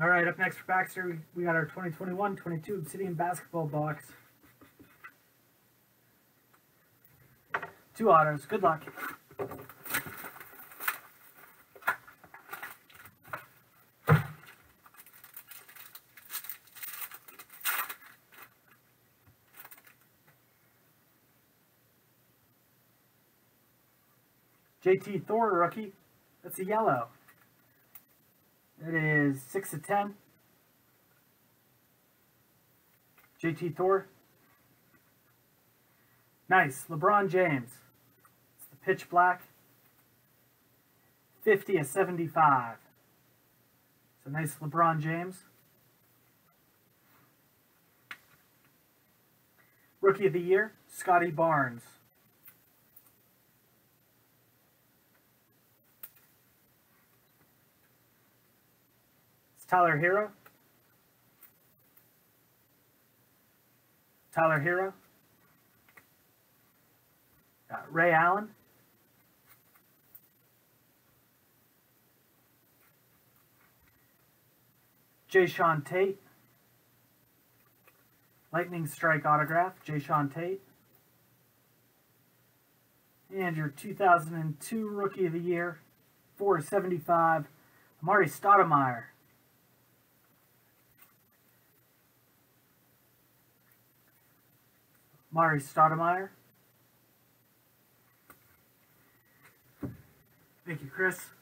All right, up next for Baxter, we got our 2021-22 Obsidian Basketball box. Two autos. Good luck. JT Thor, rookie. That's a yellow. It is 6/10. JT Thor. Nice. LeBron James. It's the pitch black. 50/75. It's a nice LeBron James. Rookie of the Year, Scottie Barnes. It's Tyler Hero. Tyler Hero. Ray Allen. Jayson Tate. Lightning Strike autograph, Jayson Tate. And your 2002 Rookie of the Year, 4/75, Amar'e Stoudemire. Amar'e Stoudemire. Thank you, Chris.